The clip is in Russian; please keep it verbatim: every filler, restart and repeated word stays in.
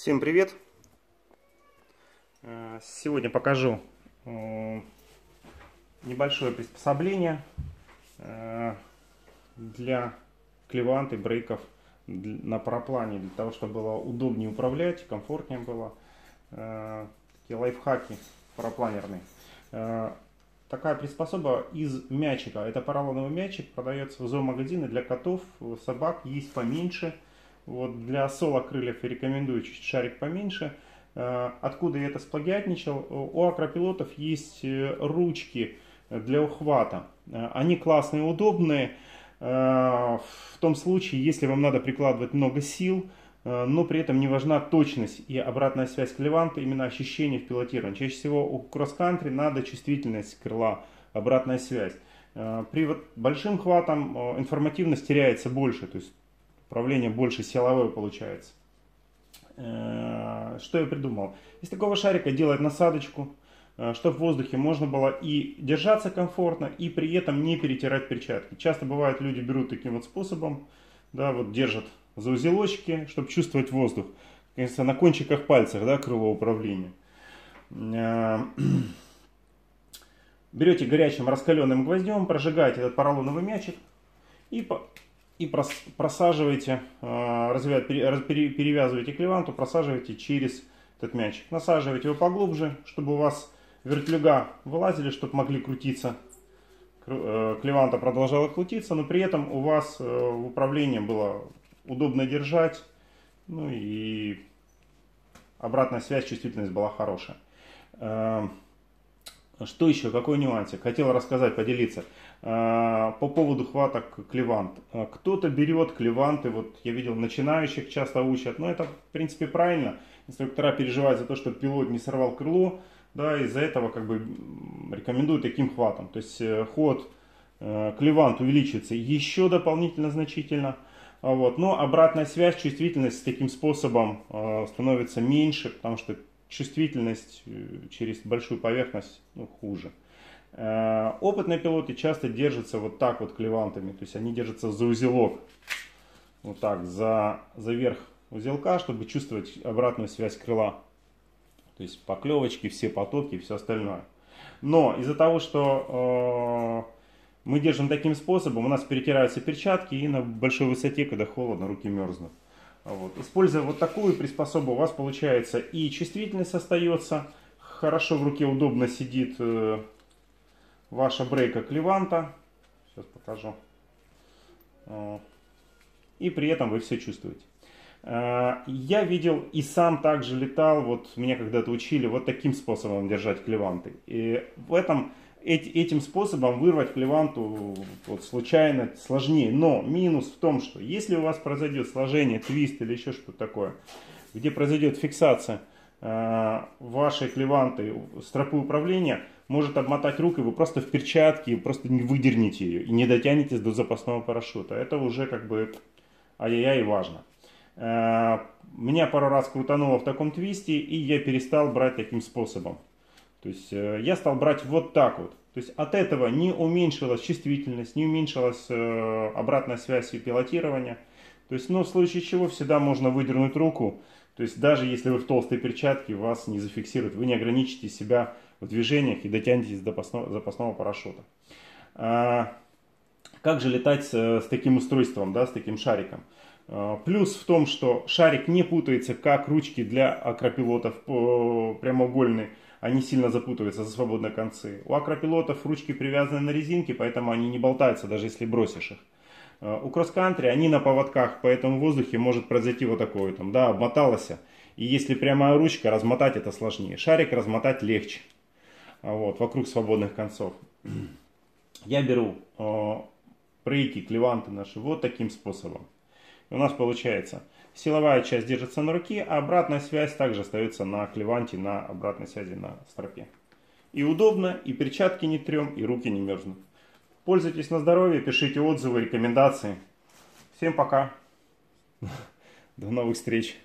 Всем привет! Сегодня покажу небольшое приспособление для клевант и брейков на параплане, для того чтобы было удобнее управлять, комфортнее было. Такие лайфхаки парапланерные. Такая приспособа из мячика, это поролоновый мячик, продается в зоомагазине для котов, собак, есть поменьше. Вот для соло крыльев рекомендую чуть шарик поменьше. Откуда я это сплагиатничал? У акропилотов есть ручки для ухвата. Они классные, удобные. В том случае, если вам надо прикладывать много сил, но при этом не важна точность и обратная связь клеванта, именно ощущение в пилотировании. Чаще всего у кросс-кантри надо чувствительность крыла, обратная связь. При вот большим хватом информативность теряется больше, то есть управление больше силовое получается. Что я придумал? Из такого шарика делать насадочку, чтобы в воздухе можно было и держаться комфортно, и при этом не перетирать перчатки. Часто бывает, люди берут таким вот способом, да, вот держат за узелочки, чтобы чувствовать воздух. Конечно, на кончиках пальцев, да, крыло управления. Берете горячим раскаленным гвоздем, прожигаете этот поролоновый мячик и по... И просаживаете, перевязываете клеванту, просаживаете через этот мячик. Насаживаете его поглубже, чтобы у вас вертлюга вылазили, чтобы могли крутиться. Клеванта продолжала крутиться, но при этом у вас в управлении было удобно держать. Ну и обратная связь, чувствительность была хорошая. Что еще? Какой нюансик? Хотел рассказать, поделиться. По поводу хвата клевант. Кто-то берет клеванты, вот я видел, начинающих часто учат, но это в принципе правильно. Инструктора переживают за то, что пилот не сорвал крыло, да, из-за этого как бы рекомендую таким хватом. То есть ход клевант увеличится еще дополнительно значительно, вот. Но обратная связь, чувствительность с таким способом становится меньше, потому что чувствительность через большую поверхность, ну, хуже. Опытные пилоты часто держатся вот так вот клевантами, то есть они держатся за узелок, вот так, за, за верх узелка, чтобы чувствовать обратную связь крыла. То есть поклевочки, все потоки и все остальное. Но из-за того, что э, мы держим таким способом, у нас перетираются перчатки и на большой высоте, когда холодно, руки мерзнут. Вот. Используя вот такую приспособу, у вас получается и чувствительность остается, хорошо в руке, удобно сидит э, ваша брейка клеванта. Сейчас покажу. И при этом вы все чувствуете. Э, я видел и сам также летал, вот меня когда-то учили вот таким способом держать клеванты. И в этом, эти, этим способом вырвать клеванту вот, случайно сложнее. Но минус в том, что если у вас произойдет сложение, твист или еще что-то такое, где произойдет фиксация э, вашей клеванты, стропы управления, может обмотать руку, и вы просто в перчатке просто не выдернете ее и не дотянетесь до запасного парашюта. Это уже как бы ай-яй-яй важно. Э, меня пару раз крутануло в таком твисте, и я перестал брать таким способом. То есть я стал брать вот так вот. То есть от этого не уменьшилась чувствительность, не уменьшилась э, обратная связь и пилотирование. То есть, но в случае чего всегда можно выдернуть руку. То есть даже если вы в толстой перчатке, вас не зафиксируют. Вы не ограничите себя в движениях и дотянетесь до запасного, запасного парашюта. А, как же летать с, с таким устройством, да, с таким шариком? Плюс в том, что шарик не путается, как ручки для акропилотов прямоугольные. Они сильно запутываются за свободные концы. У акропилотов ручки привязаны на резинке, поэтому они не болтаются, даже если бросишь их. У кросс-кантри они на поводках, поэтому в воздухе может произойти вот такое. Там, да, обмоталось. И если прямая ручка, размотать это сложнее. Шарик размотать легче. Вот, вокруг свободных концов. Я беру э, брейки, клеванты наши вот таким способом. У нас получается, силовая часть держится на руке, а обратная связь также остается на клеванте, на обратной связи на стропе. И удобно, и перчатки не трем, и руки не мерзнут. Пользуйтесь на здоровье, пишите отзывы, рекомендации. Всем пока. До новых встреч.